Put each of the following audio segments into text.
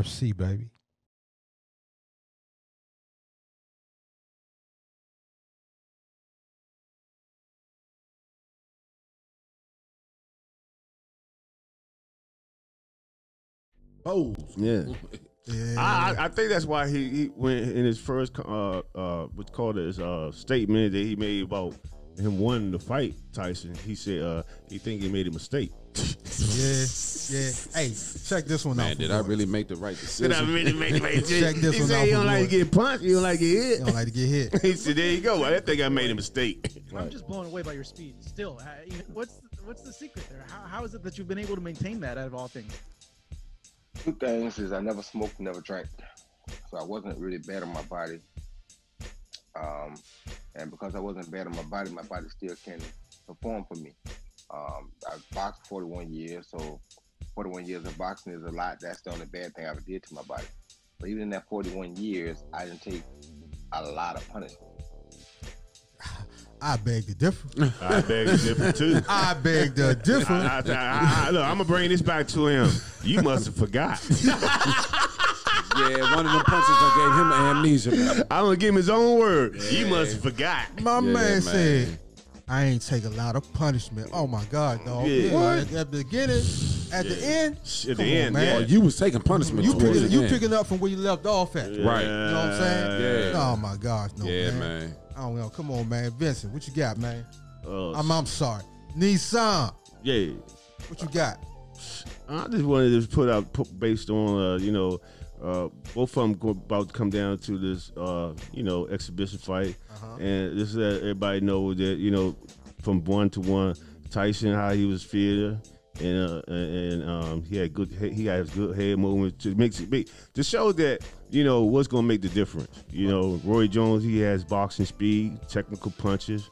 RFC, baby. Oh yeah, yeah. I think that's why he went in his first what's called his statement that he made about him wanting to fight Tyson. He said he think he made a mistake. Yeah, yeah. Hey, check this one out. Did I really make the right decision? Did I really make the right decision? Check this he one said out. He don't like to get punched. He don't like to get hit. He don't like to get hit. He said, "There you go. I think I made a mistake." Right. I'm just blown away by your speed. Still, what's the secret there? How is it that you've been able to maintain that out of all things? Two things is I never smoked, never drank, so I wasn't really bad on my body. And because I wasn't bad on my body still can perform for me. I boxed 41 years, so 41 years of boxing is a lot. That's the only bad thing I ever did to my body. But even in that 41 years, I didn't take a lot of punishment. I beg to differ. I beg to differ too. I beg to differ. Look, I'm gonna bring this back to him. You must have forgot. Yeah, one of them punches that gave him amnesia. I'm gonna give him his own word. Yeah. You must have forgot. My man said, "I ain't take a lot of punishment." Oh my God, dog! Yeah. What? At the beginning, at the end, at the end, man. Oh, you was taking punishment. You picking up from where you left off at, right? You know what I'm saying? Yeah. Oh my gosh, no, man. I don't know. Come on, man. Vincent, what you got, man? I'm sorry. Nissan. Yeah. What you got? I just wanted to put out based on, both of them about to come down to this, exhibition fight. And just let everybody know that, from 1-to-1, Tyson, how he was feared. And he had good head movement to show that what's gonna make the difference. Roy Jones, he has boxing speed, technical punches,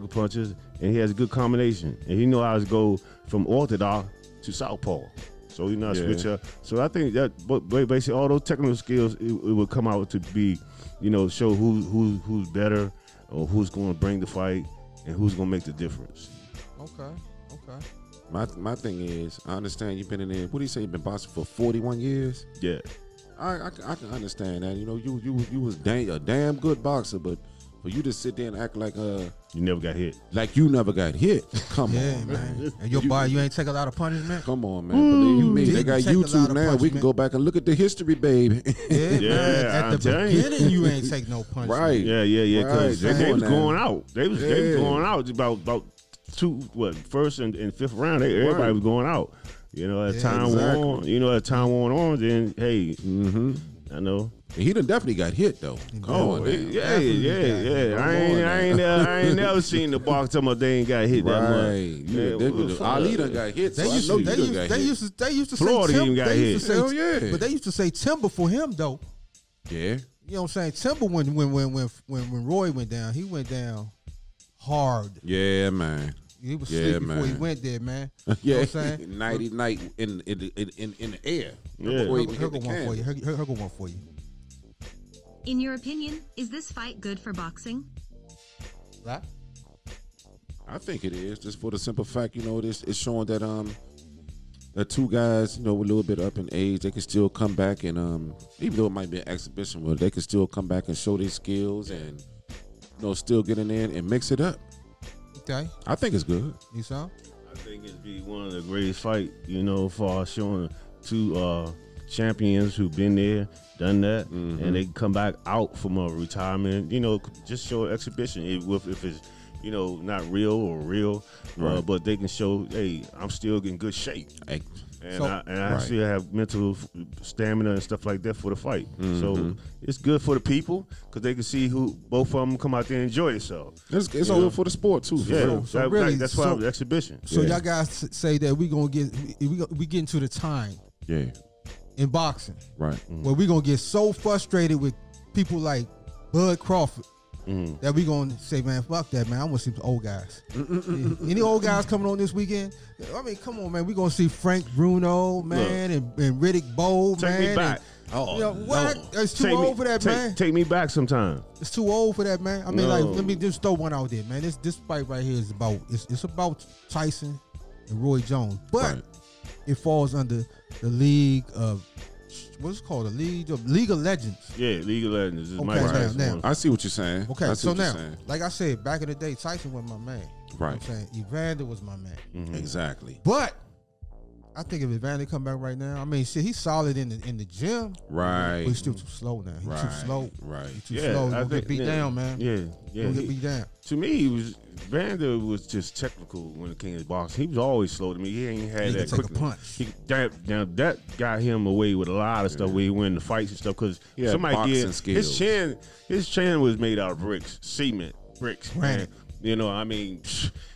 and he has a good combination. And he know how to go from orthodox to southpaw. So he know how to switch up. So I think that basically all those technical skills it would come out to be, show who's better or who's gonna bring the fight and who's gonna make the difference. Okay. My thing is, I understand you've been in there. What do you say? You've been boxing for 41 years? Yeah. I can understand that. You was a damn good boxer, but for you to sit there and act like you never got hit. Like you never got hit. Come on, man. And your body, you ain't take a lot of punishment? Come on, man. Believe you me, they got YouTube now. We can go back and look at the history, baby. Yeah, man. At the beginning, you ain't take no punishment. Right. Yeah. Because they was going out. They was going out about first and fifth round, everybody was going out. As time went on, then hey, I know. And he done definitely got hit though. Yeah. I ain't never seen the box talking about they ain't got hit that much. Ali done got hit. They used to Florida say Timber. Got hit. But they used to say Timber for him though. Yeah. You know what I'm saying? Timber when Roy went down, he went down hard. Yeah, man. He was sleeping before he went there, man. You know what I'm saying? Night in the air. Yeah. He'll go one for you. In your opinion, is this fight good for boxing? That? I think it is, just for the simple fact, it's showing that that two guys, a little bit up in age, they can still come back and even though it might be an exhibition, but they can still come back and show their skills and still get in there and mix it up. Okay. I think it's good. You saw? I think it'd be one of the greatest fight, for showing two champions who've been there, done that, and they come back out from a retirement, just show an exhibition if it's, not real or real, right. But they can show, hey, I'm still in good shape. Hey. And I still have mental stamina and stuff like that for the fight. So it's good for the people because they can see who both of them come out there and enjoy themselves. It's over for the sport too. Yeah, that's why the exhibition. So y'all guys say that we get into the time. Yeah. In boxing, right? Where we gonna get so frustrated with people like Bud Crawford. That we gonna say, man, fuck that, man. I wanna see the old guys. Any old guys coming on this weekend? I mean, come on, man. We gonna see Frank Bruno, man, and Riddick Bowe, man. Take me back. It's too old for that, man. Take me back sometime. It's too old for that, man. I mean, let me just throw one out there, man. This fight right here is about it's about Tyson and Roy Jones, but it falls under the League of what's it called, the League of Legends. Yeah, League of Legends. This okay, right. Now, I see what you're saying. Okay, so now, like I said, back in the day, Tyson was my man. Right. You know what I'm saying? Evander was my man. Mm-hmm. Exactly. But I think if Evander come back right now, I mean, shit, he's solid in the gym. Right. But he's still too slow now. He's too slow. Right. He's too slow. He'll get beat down, man. Yeah. Yeah. He'll get beat down. To me, he was Vander was just technical when it came to boxing. He was always slow to me. He ain't had that quick punch. That got him away with a lot of stuff where he win the fights and stuff because somebody did his chin was made out of bricks, cement, bricks. Right. Man. You know, I mean.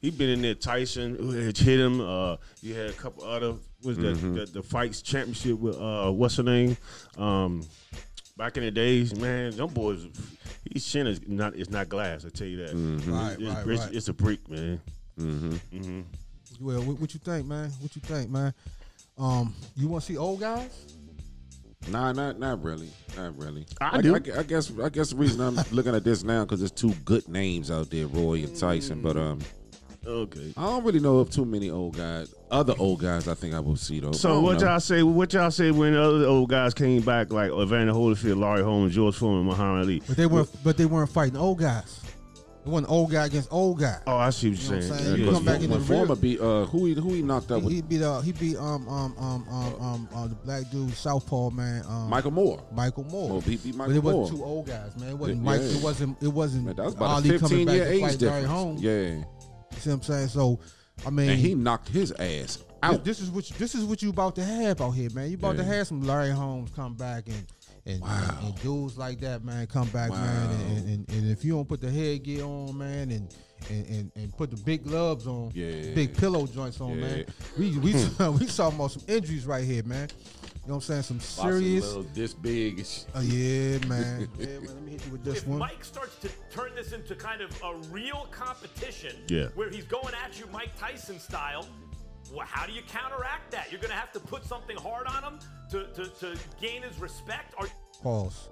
He been in there. Tyson hit him. You had a couple other the fights championship with what's her name? Back in the days, man, them boys. His chin is not. It's not glass. I tell you that. Mm-hmm. It's a brick, man. Mm-hmm. Mm-hmm. Well, what you think, man? What you think, man? You want to see old guys? Nah, not really. I guess the reason I'm looking at this now because there's two good names out there, Roy and Tyson, but. Okay. I don't really know of too many old guys. Other old guys, I think I will see though. So what y'all say? What y'all say when other old guys came back, like Evander Holyfield, Larry Holmes, George Foreman, Muhammad Ali? But they weren't fighting old guys. It wasn't old guy against old guy. Oh, I see what you're saying. Yeah. Come back in the Foreman beat who he knocked up with. He beat the black dude Southpaw man. Michael Moore. Well, he beat Michael Moore. It wasn't two old guys, man. It wasn't Mike. Yeah. It wasn't. Man, that was about Ali 15 year age difference. Larry Holmes. Yeah. You see what I'm saying? So, I mean, and he knocked his ass out. This is what you about to have out here, man. You about to have some Larry Holmes come back and dudes like that, man, come back, man. And if you don't put the headgear on, man, and put the big gloves on, big pillow joints on, man. We talking about some injuries right here, man. You know what I'm saying? Some serious. This big. Oh, yeah, man. Yeah, man. Let me hit you with this one. If Mike starts to turn this into kind of a real competition where he's going at you Mike Tyson style, well, how do you counteract that? You're going to have to put something hard on him to gain his respect. Or pause.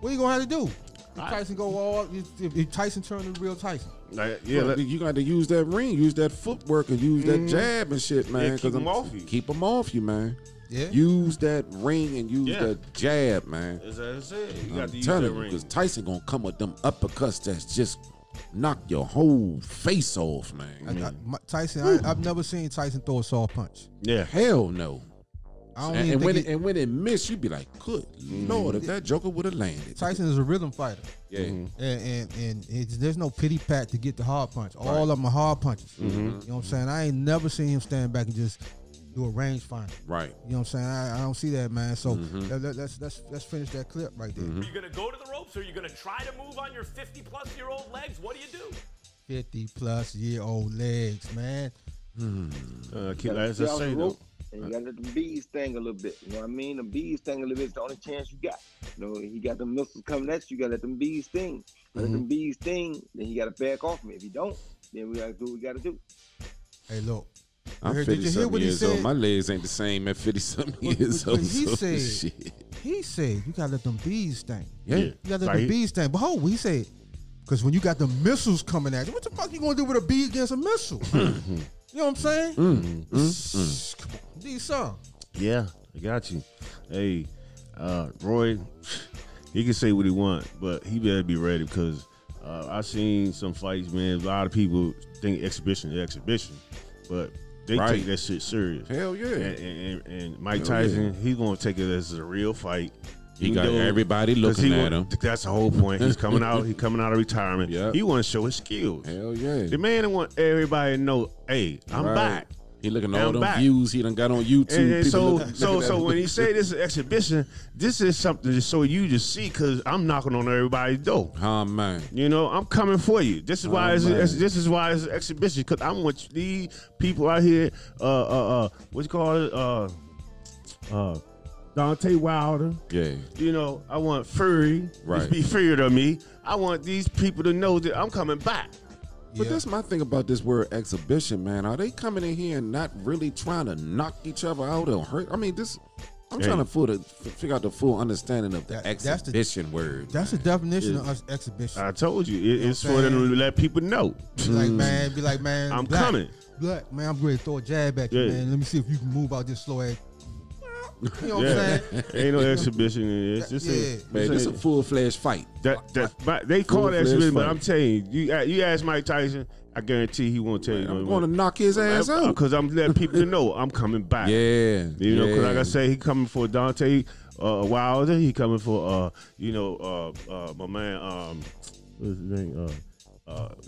What are you going to have to do? If Tyson turned into real Tyson. You got to use that ring, use that footwork, and use that jab and shit, man. Yeah, keep them off you, man. Yeah. Use that ring and use that jab, man. That's it. I'm telling you, because Tyson gonna come with them uppercuts that's just knock your whole face off, man. I've never seen Tyson throw a soft punch. Yeah, hell no. And when it missed, you'd be like, good Lord, if that joker would have landed. Tyson is a rhythm fighter. Yeah. And there's no pity pat to get the hard punch. All of them are hard punches. Mm-hmm. You know what I'm saying? I ain't never seen him stand back and just do a range finder. Right. You know what I'm saying? I don't see that, man. So let's finish that clip right there. Mm-hmm. Are you going to go to the ropes or are you going to try to move on your 50-plus-year-old legs? What do you do? 50-plus-year-old legs, man. That's the same, though. And you got to let the bees sting a little bit. You know what I mean? The bees sting a little bit. It's the only chance you got. You know, he got them missiles coming at you. You got to let them bees sting. Let them bees sting, then you got to back off me. If you don't, then we got to do what we got to do. Hey, look. I'm 50-something years old. My legs ain't the same at 50-something years old. He said, you got to let them bees sting. Yeah. You got to let them bees sting. But hold on, he said, because when you got the missiles coming at you, what the fuck you going to do with a bee against a missile? You know what I'm saying? Come on. Do something. Yeah, I got you. Hey, Roy, he can say what he want, but he better be ready because I seen some fights, man. A lot of people think exhibition is exhibition, but they take that shit serious. Hell yeah. And Mike Tyson, he's going to take it as a real fight. He got everybody looking at him. That's the whole point. He's coming out. He's coming out of retirement. Yep. He want to show his skills. Hell yeah! The man want everybody to know. Hey, I'm back. He looking at all them views he done got on YouTube. And so when he say this is exhibition, this is something just so you just see because I'm knocking on everybody's door. Oh man, you know I'm coming for you. This is why it's an exhibition because I want these people out here. What's it called? Dante Wilder. Yeah. You know, I want Fury. Right. Just be feared of me. I want these people to know that I'm coming back. Yeah. But that's my thing about this word exhibition, man. Are they coming in here and not really trying to knock each other out or hurt? I mean, I'm trying to figure out the full understanding of the exhibition word. That's the definition of exhibition. I told you. It's for them to let people know. Be like, man. I'm coming. Black, man, I'm ready to throw a jab at you, man. Let me see if you can move out this slow ass. You know what I'm saying? Ain't no exhibition in this. It's a full-fledged fight. They call it exhibition, but I'm telling you, you ask Mike Tyson, I guarantee he won't tell you. I'm going to knock his ass out. Because I'm letting people know I'm coming back. Yeah. You know, because like I say, he coming for Dante Wilder. He coming for, my man, what's his name?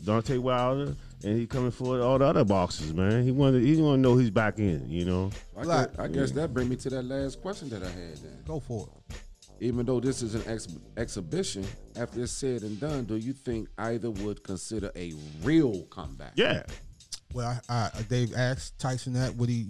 Dante Wilder. And he coming for all the other boxers, man. He want to know he's back in, you know. I guess that brings me to that last question that I had then. Go for it. Even though this is an exhibition, after it's said and done, do you think either would consider a real comeback? Yeah. Well, they've asked Tyson that. Would he,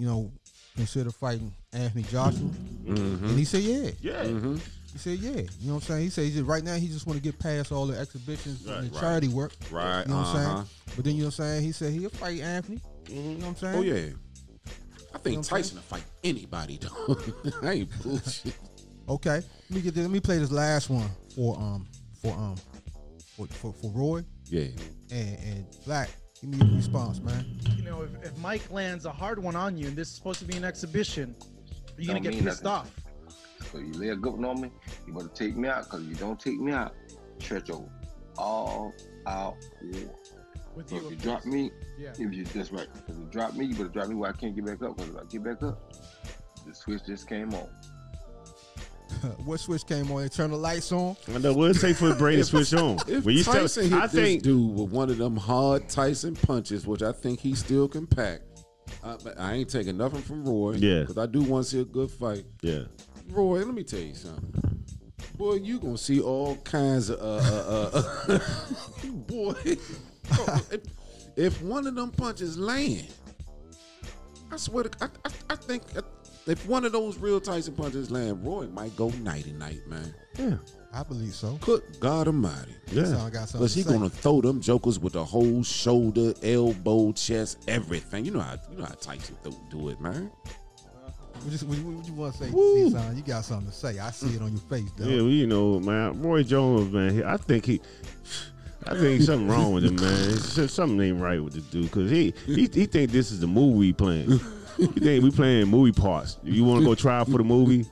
consider fighting Anthony Joshua? Mm-hmm. And he said, yeah. Yeah. Mm-hmm. He said, yeah. You know what I'm saying? He said, right now, he just want to get past all the exhibitions and the charity work. Right. You know what I'm saying? But then, you know what I'm saying? He said he'll fight Anthony. Mm-hmm. You know what I'm saying? Oh, yeah. I think Tyson will fight anybody, though. I ain't bullshit. Okay. Let me play this last one for Roy. Yeah. And Black. Give me your response, man. You know, if Mike lands a hard one on you and this is supposed to be an exhibition, you're going to get pissed off. So you lay a good one on me, you better take me out, because if you don't take me out, stretch over all out war. So if you drop me, that's right. If you drop me, you better drop me where I can't get back up, because if I get back up, the switch just came on. What switch came on? Turn the lights on? I know what it takes for the brain to switch on. If Tyson hit this dude with one of them hard Tyson punches, which I think he still can pack, I ain't taking nothing from Roy, because I do want to see a good fight. Yeah. Roy, let me tell you something. Boy, you gonna see all kinds of boy. If one of them punches land, I swear to God, I think if one of those real Tyson punches land, Roy might go nighty night, man. Yeah, I believe so. Good God Almighty. Yeah, because he gonna throw them jokers with the whole shoulder, elbow, chest, everything. You know how Tyson do it, man. What you want to say, Nissan? You got something to say. I see it on your face, though. Yeah, well, man, Roy Jones, man, I think something wrong with him, man. Something ain't right with the dude, because he think this is the movie playing. He think we playing movie parts. You want to go try for the movie,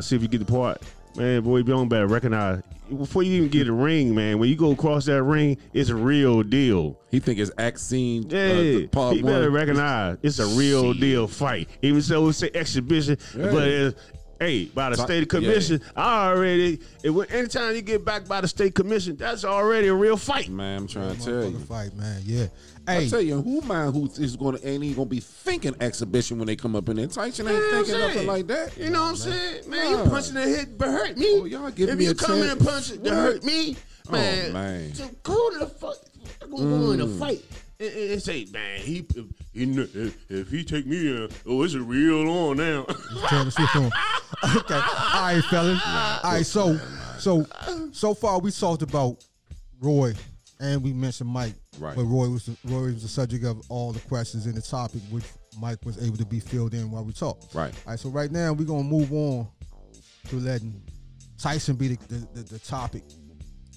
see if you get the part? Man, Roy Jones better recognize, before you even get a ring, man, when you go across that ring, it's a real deal. He think it's vaccine. Yeah, he better recognize it's a real deal fight. Even so, it's an exhibition, but by the state commission, anytime you get back by the state commission, that's already a real fight. Man, I'm trying to tell you, fight, man. Yeah, I tell you, who is going to ain't even going to be thinking exhibition when they come up in there. Tyson ain't thinking nothing like that. You know what I'm saying, man? You punching the head, but hurt me. Oh, y'all giving me a chance. If you come in and punch it, to hurt me, man. Oh, man. So go to the fuck. I'm going to go in a fight. It say, man, if he take me in, it's a real on now. Okay, all right, fellas. All right, so far we talked about Roy, and we mentioned Mike. Right. But Roy was the subject of all the questions in the topic, which Mike was able to be filled in while we talked. Right. All right. So right now we're gonna move on to letting Tyson be the topic.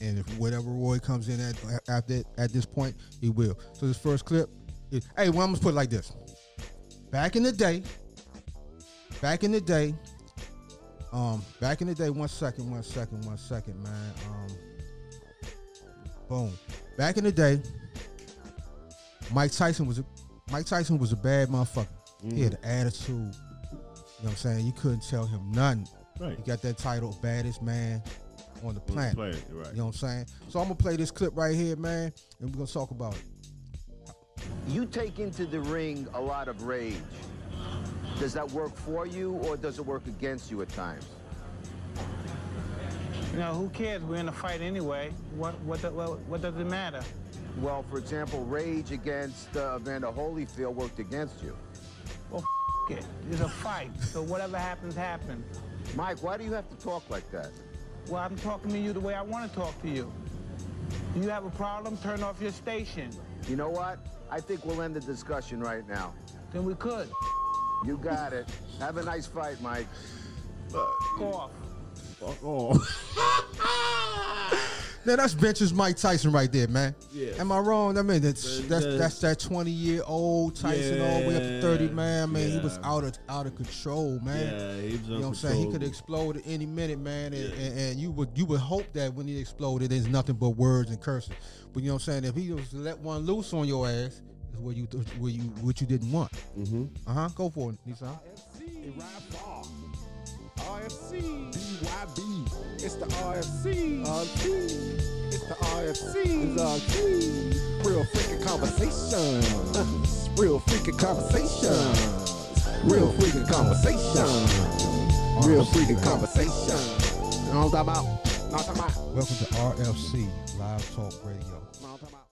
And if whatever Roy comes in at this point, he will. So this first clip is, well, I'm going to put it like this. Back in the day, one second, man. Boom. Back in the day, Mike Tyson was a bad motherfucker. Mm. He had an attitude. You know what I'm saying? You couldn't tell him nothing. Right. He got that title, baddest man on the planet. Right. You know what I'm saying? So I'm going to play this clip right here, man, and we're going to talk about it. You take into the ring a lot of rage. Does that work for you, or does it work against you at times? You know, who cares? We're in a fight anyway. What does it matter? Well, for example, rage against Evander Holyfield worked against you. Well, it. It's a fight, so whatever happens, happens. Mike, why do you have to talk like that? Well, I'm talking to you the way I want to talk to you. Do you have a problem? Turn off your station. You know what? I think we'll end the discussion right now. Then we could. You got it. Have a nice fight, Mike. Fuck off. Now that's vintage Mike Tyson right there, man. Yeah. Am I wrong? I mean, that's that 20-year-old Tyson all the way up to 30, man. I mean, he was out of control, man. Yeah, he was you know what I'm saying? He could explode at any minute, man. And, and you would hope that when he exploded, there's nothing but words and cursing. But you know what I'm saying? If he just let one loose on your ass, is what you didn't want. Mm-hmm. Go for it, Nissan. RFC, BYB, it's the RFC, it's the RFC, it's real freaking conversations, real freaking conversations, real freaking conversations, real freaking conversations. You know what I'm talking about? Welcome to RFC Live Talk Radio.